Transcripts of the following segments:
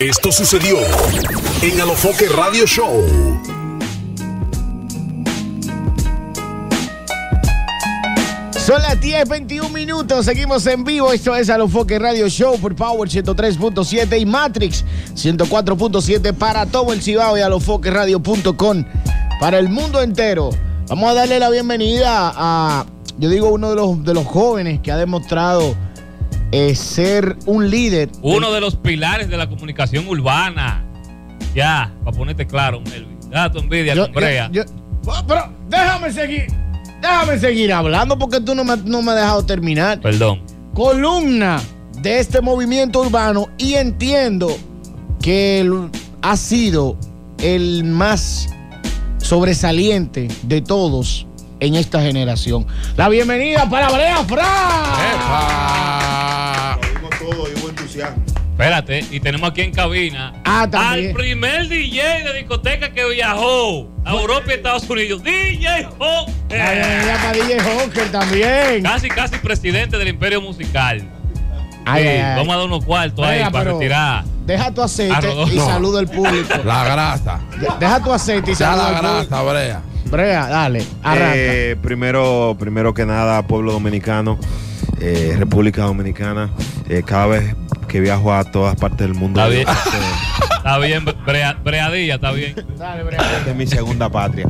Esto sucedió en Alofoke Radio Show. Son las 10:21 minutos, seguimos en vivo. Esto es Alofoke Radio Show por Power 103.7 y Matrix 104.7 para todo el Cibao y alofokeradio.com para el mundo entero. Vamos a darle la bienvenida a, yo digo, uno de los jóvenes que ha demostrado ser un líder. Uno de los pilares de la comunicación urbana. Ya, para ponerte claro, Melvin. Da tu envidia con Brea. Pero déjame seguir. Déjame seguir hablando porque tú no me has dejado terminar. Perdón. Columna de este movimiento urbano y entiendo que ha sido el más sobresaliente de todos en esta generación. La bienvenida para Brea Frank. Lo vimos todo, yo hubo entusiasmo. Espérate, y tenemos aquí en cabina al primer DJ de discoteca que viajó a Europa y Estados Unidos, DJ Hawker. Para DJ Hawker también. Casi presidente del Imperio Musical. Vamos a dar unos cuartos ahí para retirar. Deja tu aceite y saluda al público. La grasa. Deja tu aceite y saluda al público. La grasa, Brea. Brea, dale, arranca. Primero que nada, pueblo dominicano, República Dominicana, cada vez que viajo a todas partes del mundo. Está bien, está bien, Breadilla, está bien. Dale, Breadilla. Esta es mi segunda patria.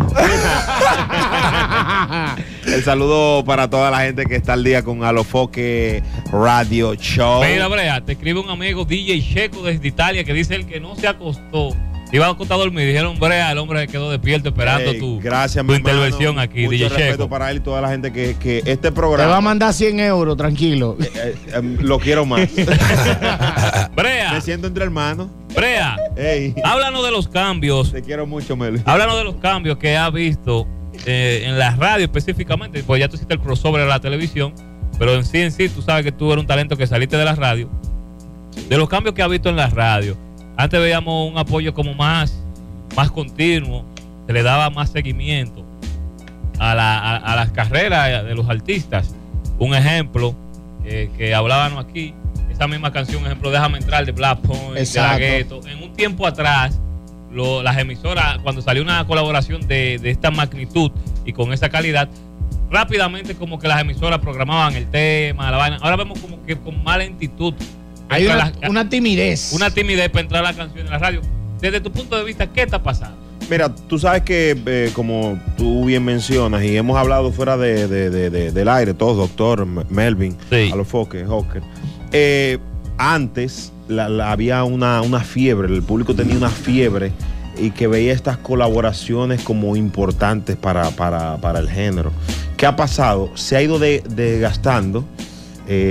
El saludo para toda la gente que está al día con Alofoke Radio Show. Mira, Brea, te escribe un amigo DJ Checo desde Italia que dice el que no se acostó. Iba a acostar a dormir, dijeron, Brea, el hombre quedó despierto esperando tu intervención, hermano, aquí. Mucho DJ respeto Checo para él y toda la gente que este programa... Te va a mandar 100 euros, tranquilo. Lo quiero más. Brea. Me siento entre hermanos. Brea, háblanos de los cambios. Te quiero mucho, Meli. Háblanos de los cambios que has visto en la radio específicamente, pues ya tú hiciste el crossover de la televisión, pero en sí, tú sabes que tú eres un talento que saliste de la radio. De los cambios que has visto en la radio. Antes veíamos un apoyo como más continuo, se le daba más seguimiento a las carreras de los artistas. Un ejemplo que hablábamos aquí, esa misma canción, ejemplo, Déjame Entrar de Black Point, exacto, de la Ghetto. En un tiempo atrás, las emisoras, cuando salió una colaboración de esta magnitud y con esa calidad, rápidamente como que las emisoras programaban el tema, la vaina. Ahora vemos como que con más lentitud. Hay una timidez. Una timidez para entrar a la canción en la radio. Desde tu punto de vista, ¿qué está pasando? Mira, tú sabes que, como tú bien mencionas, y hemos hablado fuera del aire, todos, doctor, Melvin, sí, Alofoke, Hawker. Antes había una fiebre, el público tenía una fiebre y que veía estas colaboraciones como importantes para el género. ¿Qué ha pasado? Se ha ido desgastando.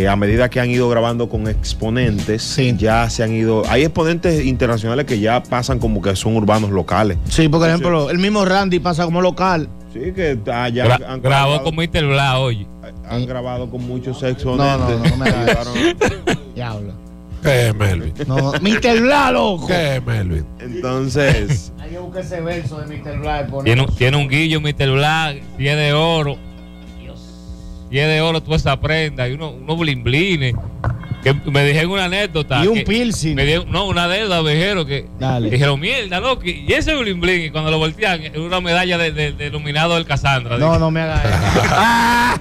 A medida que han ido grabando con exponentes, sí, ya se han ido... Hay exponentes internacionales que ya pasan como que son urbanos locales. Sí, por ejemplo, el mismo Randy pasa como local. Sí, que ya han grabado con Mr. Bla, oye. Han grabado con muchos exponentes. No me grabaron. Ya habla. ¿Qué es Melvin? No, Mr. Bla, loco. ¿Qué es Melvin? Entonces... Hay que buscar ese verso de Mr. Bla. Tiene un guillo Mr. Bla, pie de oro. Y es de oro toda esa prenda y unos blimblines. Que me dijeron una anécdota. Y un piercing. Me dijeron, una anécdota, me dijeron que. Dale. Dijeron, mierda, loco. Y ese blimblín, y cuando lo voltean, era una medalla de nominado del Cassandra. No me hagas eso. ¡Ah!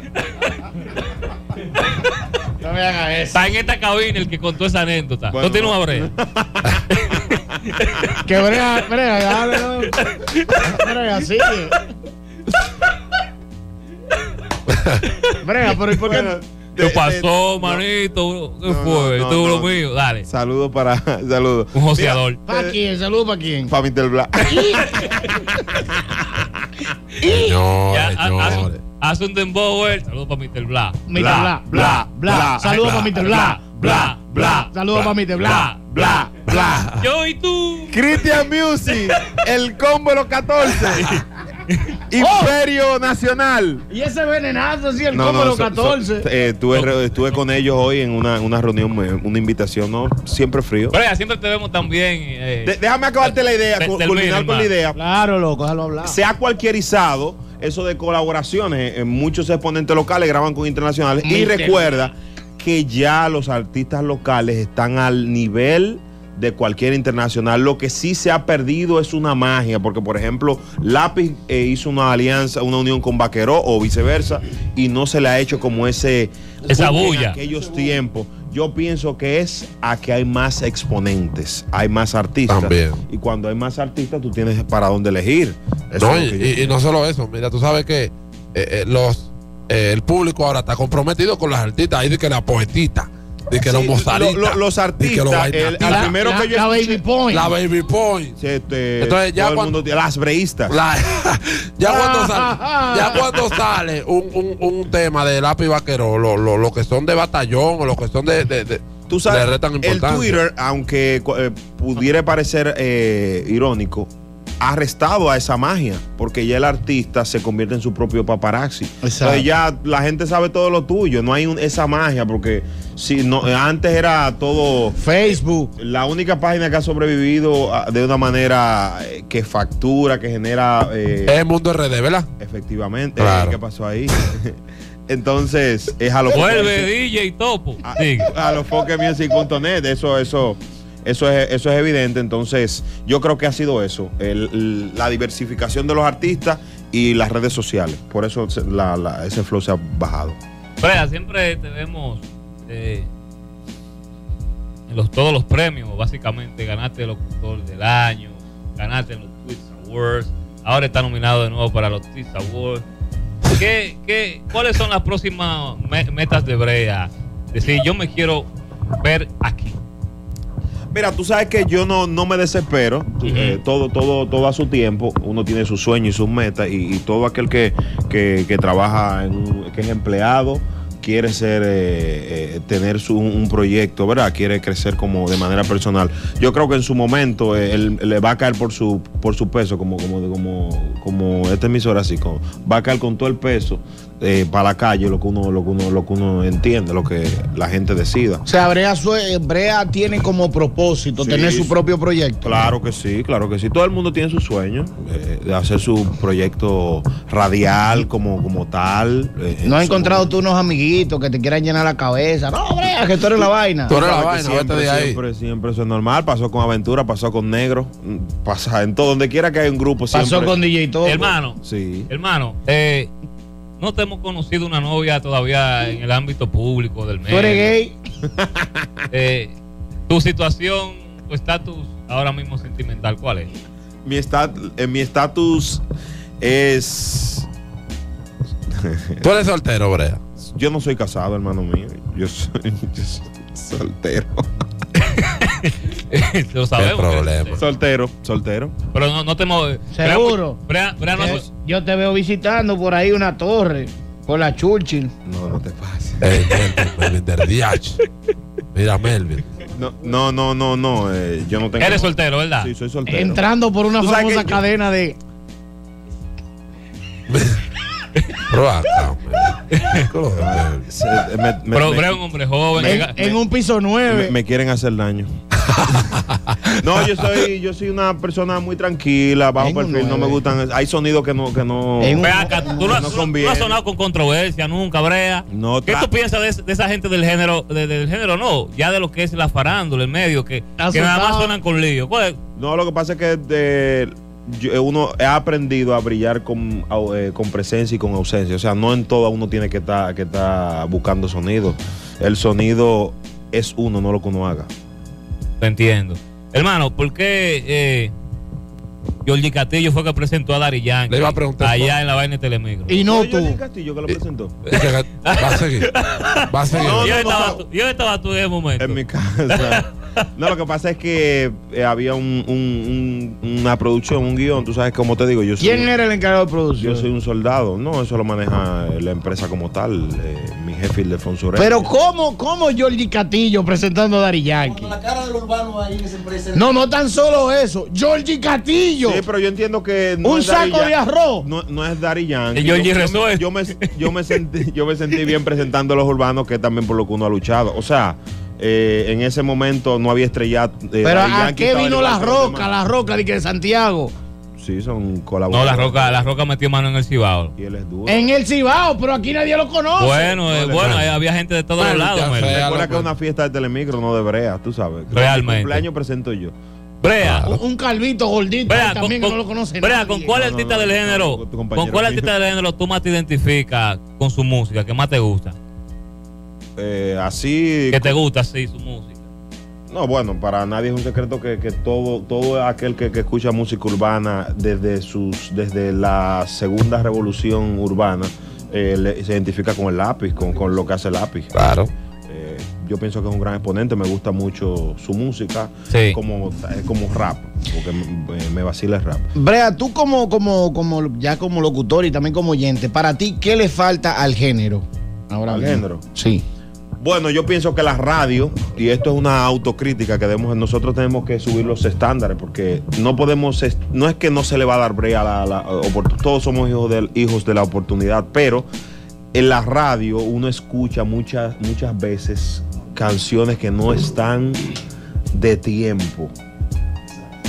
No me hagas eso. Está en esta cabina el que contó esa anécdota. Bueno, no tiene una brea. Que brea, dale, no. Brea, sí. Brea, pero ¿y por qué? Bueno, ¿Qué pasó, manito? ¿Qué fue? Tú lo mío, dale. Saludo para... Saludo. Un joseador. ¿Para quién? ¿Saludo para quién? Para Mister Bla. Haz un dembow, saludo para Mister Bla. Bla, bla, bla. Saludo para Mister Bla. Bla, bla. Saludo para Mister Bla. Bla, bla. Yo y tú. Christian Music, el combo de los 14. Imperio Nacional. Y ese venenazo, sí, el combo de los 14. Estuve con ellos hoy en una reunión, una invitación, ¿no? Siempre frío. Pero ya, siempre te vemos también. Déjame acabarte la idea, culminar con la idea. Claro, loco, déjalo hablar. Se ha cualquierizado eso de colaboraciones. Muchos exponentes locales graban con internacionales. Y recuerda que ya los artistas locales están al nivel de cualquier internacional. Lo que sí se ha perdido es una magia, porque por ejemplo Lápiz hizo una alianza, una unión con Vaqueró o viceversa, y no se le ha hecho como esa bulla en aquellos tiempos. Yo pienso que es a que hay más exponentes, hay más artistas. También. Y cuando hay más artistas, tú tienes para dónde elegir. No, y no solo eso, mira, tú sabes que el público ahora está comprometido con las artistas, ahí de que la poetita, de que sí, los mozaritas, los artistas, el primero que yo escuché, la Baby Point. Entonces ya cuando las breístas. Ya cuando sale un tema de Lápiz Vaqueró, lo que son de batallón o los que son de tú sabes, de el Twitter, aunque pudiera parecer irónico, ha restado a esa magia, porque ya el artista se convierte en su propio paparazzi. Exacto. Entonces ya la gente sabe todo lo tuyo, no hay esa magia, porque si no, antes era todo Facebook. La única página que ha sobrevivido de una manera que factura, que genera es el Mundo RD, ¿verdad? Efectivamente, claro. ¿Qué pasó ahí? Entonces es Alofoke. Vuelve DJ Topo. Alofoke.net, eso es evidente. Entonces yo creo que ha sido eso, la diversificación de los artistas y las redes sociales. Por eso ese flow se ha bajado. Brea, siempre te vemos en todos los premios. Básicamente ganaste el locutor del año, ganaste los Twitch Awards, ahora está nominado de nuevo para los Twitch Awards. ¿Cuáles son las próximas metas de Brea? Decir, yo me quiero ver aquí. Mira, tú sabes que yo no me desespero, todo a su tiempo, uno tiene sus sueños y sus metas, y todo aquel que trabaja, que es empleado, quiere ser, tener un proyecto, ¿verdad? Quiere crecer como de manera personal. Yo creo que en su momento él le va a caer por su peso, como esta emisora así, va a caer con todo el peso. Para la calle, lo que uno entiende, lo que la gente decida. O sea, Brea tiene como propósito, sí, tener su propio proyecto. Claro que sí, claro que sí. Todo el mundo tiene su sueño de hacer su proyecto radial como tal. ¿No has encontrado tú unos amiguitos que te quieran llenar la cabeza? No, Brea, que tú eres la vaina. Tú eres la vaina. Siempre eso es normal. Pasó con Aventura, pasó con Negro, pasa en todo, donde quiera que haya un grupo. Pasó siempre con DJ Topo. Hermano. Sí. Hermano, no te hemos conocido una novia todavía en el ámbito público del medio. ¿Tú eres gay? Tu situación, tu estatus ahora mismo sentimental, ¿cuál es? Mi estatus es... ¿Tú eres soltero, Brea? Yo no soy casado, hermano mío. Yo soy soltero. Lo sabemos. Problema. Soltero. Pero no te mueves. Seguro. Brea, no soy... Yo te veo visitando por ahí una torre con la Churchill. No te pases. Melvin del DH. Mira, Melvin. No. Yo no tengo. Eres soltero, ¿verdad? Sí, soy soltero. Entrando por una famosa cadena de. Pero Brea es un hombre joven. En un piso 9. Me quieren hacer daño. No, yo soy una persona muy tranquila, bajo perfil, no me gustan. Hay sonidos que no. Tú no has sonado con controversia nunca, Brea. No, ¿qué tú piensas de esa gente del género? No, ya de lo que es la farándula, el medio, que nada más sonan con lío. No, lo que pasa es que uno ha aprendido a brillar con presencia y con ausencia. O sea, no en todo uno tiene que está buscando sonido. El sonido es uno, no lo que uno haga. Te entiendo. Hermano, ¿por qué Jordi Castillo fue que presentó a Daddy Yankee? Le iba a preguntar allá en la vaina de Telemicro. Y no tú. Jordi Castillo que lo presentó. Va a seguir. Yo estaba tú en ese momento. En mi casa. No, lo que pasa es que había una producción, un guión. Tú sabes, como te digo, yo soy... ¿Quién era el encargado de producción? Yo soy un soldado. No, eso lo maneja la empresa como tal. Mi jefe, Ildefonso Reyes. Pero ¿cómo Jordi Castillo presentando a Daddy Yankee? Con la cara del urbano ahí en esa empresa. No tan solo eso. Jordi Castillo. Sí, pero yo entiendo que... No, un saco de arroz. No es Daddy Yankee. Yo me sentí bien presentando a los urbanos, que también por lo que uno ha luchado. O sea... en ese momento no había estrellado. Pero ¿a qué vino La Roca? La Roca de Santiago. Sí, son colaboradores. No, la Roca metió mano en el Cibao. Y él es duro. En el Cibao, pero aquí nadie lo conoce. Bueno, no, bueno, había gente de todos lados. Recuerda que es una fiesta de Telemicro, no de Brea, tú sabes. Realmente. El cumpleaños presento yo. Brea, claro. Un calvito gordito Brea, también que no lo conoce. Brea, nadie. ¿Con cuál artista del género? ¿Con cuál artista del género tú más te identificas con su música? ¿Qué más te gusta? Así. ¿Qué te gusta, sí, su música? No, bueno, para nadie es un secreto que todo aquel que escucha música urbana desde la segunda revolución urbana se identifica con el Lápiz, con lo que hace el Lápiz. Claro. Yo pienso que es un gran exponente, me gusta mucho su música, sí. como rap, porque me vacila el rap. Brea, tú como locutor y también como oyente, para ti, ¿qué le falta al género? Ahora ¿al género? Sí. Bueno, yo pienso que la radio, y esto es una autocrítica que nosotros tenemos que subir los estándares, porque no es que no se le va a dar Brea, todos somos hijos de la oportunidad, pero en la radio uno escucha muchas veces canciones que no están de tiempo.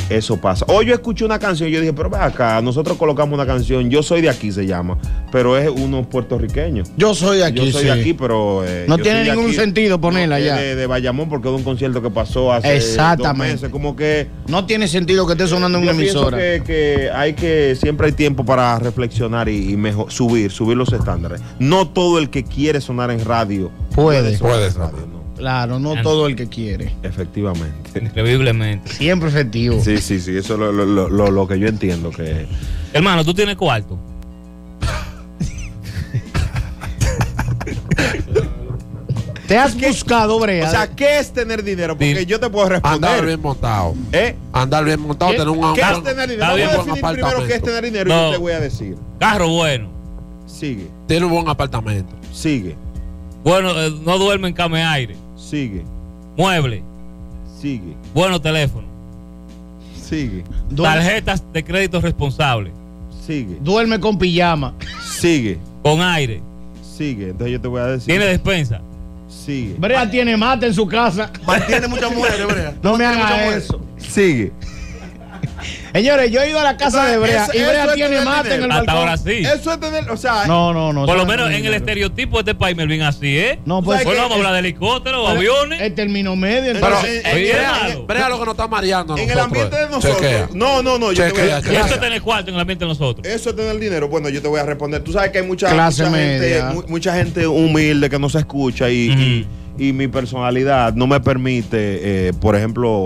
Eso pasa. Hoy yo escuché una canción y yo dije, pero ve acá, nosotros colocamos una canción, Yo Soy de Aquí se llama, pero es uno puertorriqueño. Yo soy de aquí, yo soy sí. de aquí, pero... no tiene ningún sentido ponerla allá. De Bayamón, porque es un concierto que pasó hace exactamente 2 meses, como que... No tiene sentido que esté sonando en una emisora. Yo pienso que siempre hay tiempo para reflexionar y mejor, subir los estándares. No todo el que quiere sonar en radio puede sonar en radio, no. Claro, no todo el que quiere. Efectivamente. Increíblemente. Siempre efectivo. Sí, sí, sí, eso es lo que yo entiendo que... Hermano, ¿tú tienes cuarto? ¿Te has buscado, Brea? O sea, ¿qué es tener dinero? Porque yo te puedo responder. Andar bien montado. Andar bien montado, tener un ¿qué es tener dinero? Voy a definir primero qué es tener dinero y yo te voy a decir. Carro bueno. Sigue. Tiene un buen apartamento. Sigue. Bueno, no duerme en cama de aire. Sigue. Mueble. Sigue. Bueno, teléfono. Sigue. Tarjetas de crédito responsable. Sigue. Duerme con pijama. Sigue. Con aire. Sigue. Entonces yo te voy a decir. Tiene despensa. Sigue. Brea tiene mate en su casa. Mantiene muchas mujeres, Brea. No me hagas eso. Sigue. Señores, yo he ido a la casa de Brea y Brea tiene mate en el balcón. Hasta ahora sí. Eso es tener, o sea... No. Por lo menos en el estereotipo de este país, Melvin, así, ¿eh? No, pues... Bueno, vamos a hablar de helicópteros, aviones... El término medio... Pero, Brea lo que nos está mareando en el ambiente de nosotros. No. Eso es tener cuarto en el ambiente de nosotros. Eso es tener dinero. Bueno, yo te voy a responder. Tú sabes que hay mucha gente humilde que no se escucha y mi personalidad no me permite, por ejemplo...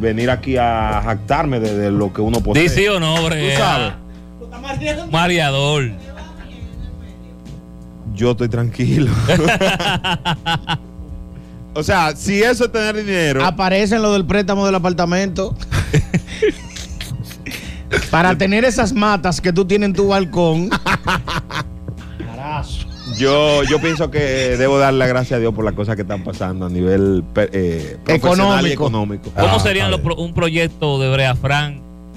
venir aquí a jactarme de lo que uno posee. Sí, sí o no, Brea. Tú sabes. Mareador. Yo estoy tranquilo. O sea, si eso es tener dinero. Aparecen lo del préstamo del apartamento. Para tener esas matas que tú tienes en tu balcón. Carazo. Yo pienso que debo dar la gracia a Dios por las cosas que están pasando a nivel profesional y económico. ¿Cómo sería un proyecto de Brea Frank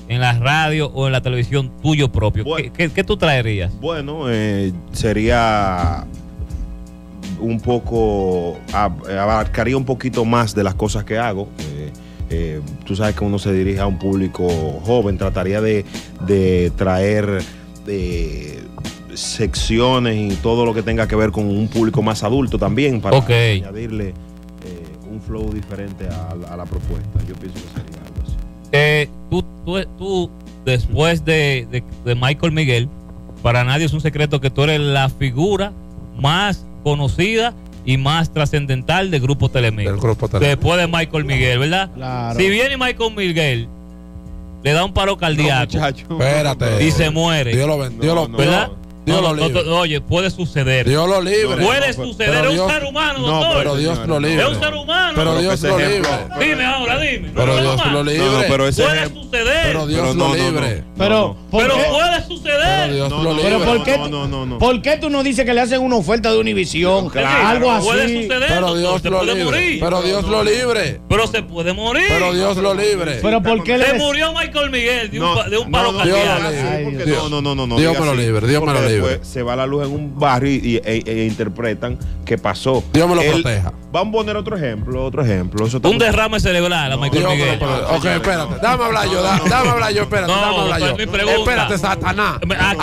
en la radio o en la televisión tuyo propio? Bueno, ¿Qué tú traerías? Bueno, sería un poco, abarcaría un poquito más de las cosas que hago. Tú sabes que uno se dirige a un público joven, trataría de traer... secciones y todo lo que tenga que ver con un público más adulto también para añadirle un flow diferente a la propuesta. Yo pienso que sería algo así. Tú después de Michael Miguel, para nadie es un secreto que tú eres la figura más conocida y más trascendental del grupo Telemicro. Después de Michael Miguel, ¿verdad? Claro. Si viene Michael Miguel, le da un paro cardíaco y se muere. Dios lo bendiga, ¿verdad? Oye, puede suceder. Dios lo libre. Puede suceder. Es un ser humano, doctor. Pero Dios lo libre. Es un ser humano. Pero Dios lo libre. Dime ahora, dime. Pero Dios lo libre. Puede suceder. Pero Dios lo libre. Pero puede suceder. Pero ¿por qué tú no dices que le hacen una oferta de Univisión? Algo así. Puede suceder. Pero Dios lo libre. Pero Dios lo libre. Pero se puede morir. Pero Dios lo libre. Pero ¿por qué le murió Michael Miguel de un paro cardíaco? Dios me lo libre. Dios me lo libre. después se va la luz en un barrio e interpretan qué pasó. Dios me lo proteja. Vamos a poner otro ejemplo, Un derrame cerebral a Michael Miguel. Ok, espérate. Dame hablar yo, espérate. Espérate, Satanás. A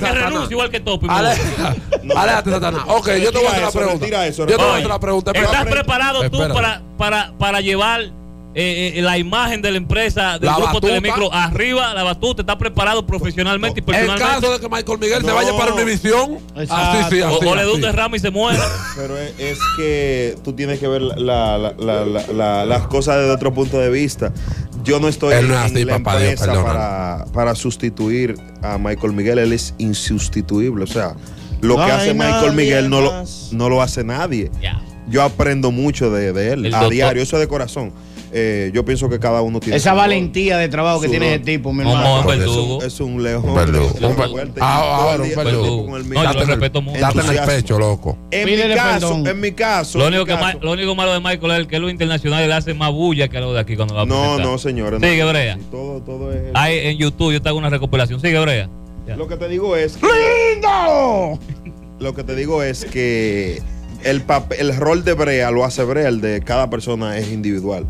que renuncie igual que Topo. Aléjate, Satanás. Ok, yo te voy a hacer la pregunta. ¿Estás preparado tú para llevar la imagen de la empresa del grupo Telemicro arriba, la batuta? ¿Está preparado profesionalmente y personalmente? En caso de que Michael Miguel se vaya para Univisión, o le da un derrame y se muera. Pero es que tú tienes que ver las cosas desde otro punto de vista. Yo no estoy en la empresa para sustituir a Michael Miguel. Él es insustituible. O sea, lo que hace Michael Miguel no lo hace nadie. Yo aprendo mucho de él a diario. Eso es de corazón. Yo pienso que cada uno tiene esa valentía de trabajo que tiene ese tipo, mi hermano. Es un león. Ahora, un verdugo. Date en el pecho, loco. En mi caso. Lo único malo de Michael es que lo internacional le hace más bulla que lo de aquí cuando va a presentar. No, señores. Sigue, Brea. Todo es... Ahí en YouTube yo te hago una recopilación. Sigue, Brea. Lo que te digo es... ¡Lindo! Lo que te digo es que el rol de Brea lo hace Brea. El de cada persona es individual.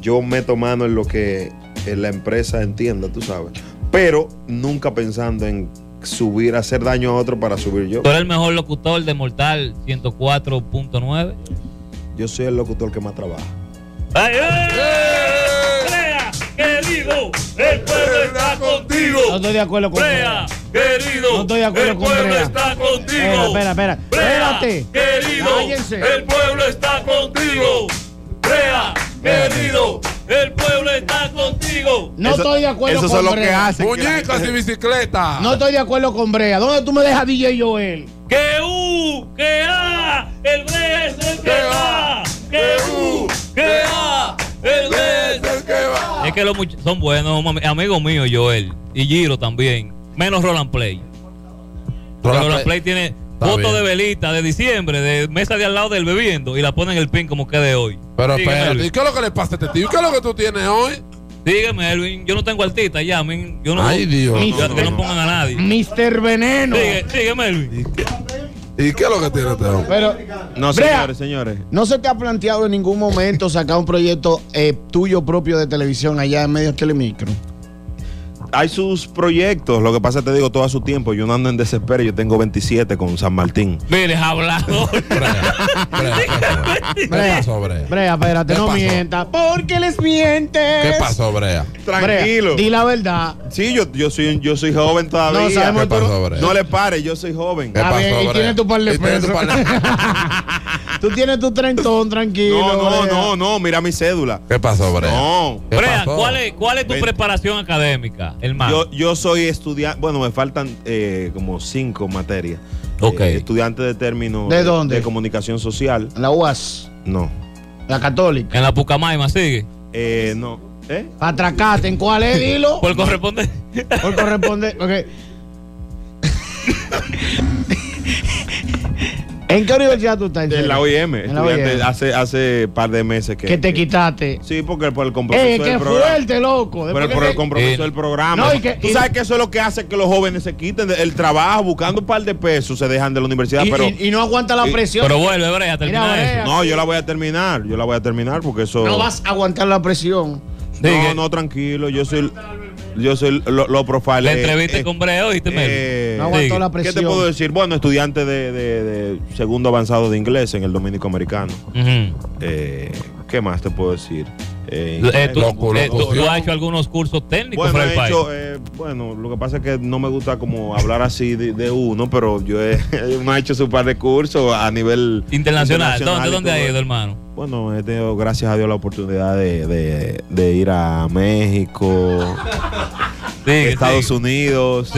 Yo meto mano en lo que la empresa entienda, tú sabes. Pero nunca pensando en subir, hacer daño a otro para subir yo. ¿Tú eres el mejor locutor de Mortal 104.9? Yo soy el locutor que más trabaja. ¡Ay, Brea, querido! ¡El pueblo está contigo! No estoy de acuerdo con Brea, querido. No estoy de acuerdo con Brea. ¡El pueblo está contigo! Espera. ¡Espérate! ¡Querido! Cállense. ¡El pueblo está contigo! ¡Brea! Querido, el pueblo está contigo. No estoy de acuerdo con Brea. Eso es lo que hacen. Muñecas y bicicletas. No estoy de acuerdo con Brea. ¿Dónde tú me dejas DJ Joel? El Brea es el que va. El Brea es el que va. Es que los muchachos son buenos, amigos míos, Joel. Y Giro también. Menos Roland Play. Roland Play tiene fotos de velita de diciembre, de mesa de al lado del bebiendo, y la ponen en el pin como que de hoy. Pero espérate, ¿y qué es lo que le pasa a este tío? ¿Qué es lo que tú tienes hoy? Dígame, Erwin, yo no tengo artista ya. Yo no, ay, Dios. Que no pongan a nadie. Mister Veneno. Dígame, Erwin. ¿Y qué es lo que tiene este hombre? Pero, no, señores. ¿No se te ha planteado en ningún momento sacar un proyecto tuyo propio de televisión allá en medio de Telemicro? Hay sus proyectos, lo que pasa, te digo, todo a su tiempo. Yo no ando en desespero, yo tengo 27 con San Martín. Mires, hablado. Brea, espérate, no mientas. Porque les mientes. ¿Qué pasó, Brea? Tranquilo. Di la verdad. Sí, yo soy joven todavía. No sabemos. ¿Qué pasó, Brea? No le pares, yo soy joven. ¿Qué pasó, Brea? Y tienes tu par de pesos. Tú tienes tu trentón, tranquilo. No, mira mi cédula. ¿Qué pasó, Brea? No. Brea, ¿cuál es tu preparación académica? Yo soy estudiante, bueno, me faltan como 5 materias. Okay. Estudiante de término. ¿De dónde? De comunicación social. ¿En la UAS? No. ¿La Católica? ¿En la Pucamaima sigue? No. Atracate, ¿en cuál es? Dilo. Por corresponder. Ok. ¿En qué universidad tú estás? En la OIM. Estudiante hace par de meses que te quitaste. Sí, porque por el compromiso del programa. Fuerte, loco. Pero por el compromiso del programa. No, tú sabes que eso es lo que hace que los jóvenes se quiten el trabajo, buscando un par de pesos, se dejan de la universidad. Y no aguanta la presión. Pero vuelve, Brea, a terminar eso. No, yo la voy a terminar. Porque eso... No vas a aguantar la presión. No, tranquilo. Yo soy lo profile. La entrevista con Brea, ¿oíste, Mel? No aguantó la presión. ¿Qué te puedo decir? Bueno, estudiante de segundo avanzado de inglés en el dominico americano. ¿Qué más te puedo decir? ¿Tú has hecho algunos cursos técnicos para el país? Bueno, lo que pasa es que no me gusta como hablar así de uno, pero yo he hecho su par de cursos a nivel internacional. ¿Dónde ha ido, hermano? Bueno, he tenido, gracias a Dios, la oportunidad de ir a México, Estados Unidos,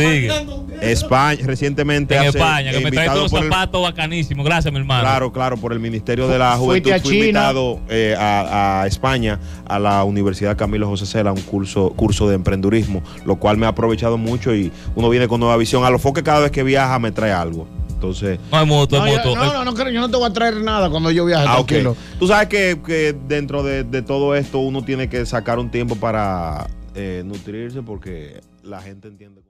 España, recientemente. En España, que me trae unos zapatos bacanísimos. Gracias, mi hermano. Claro, por el Ministerio de la Juventud. Fui invitado a España, a la Universidad Camilo José Cela, un curso de emprendurismo, lo cual me ha aprovechado mucho y uno viene con nueva visión. Alofoke cada vez que viaja me trae algo. Entonces, yo no te voy a traer nada cuando yo viaje. Tranquilo. Okay. Tú sabes que dentro de todo esto uno tiene que sacar un tiempo para nutrirse, porque la gente entiende.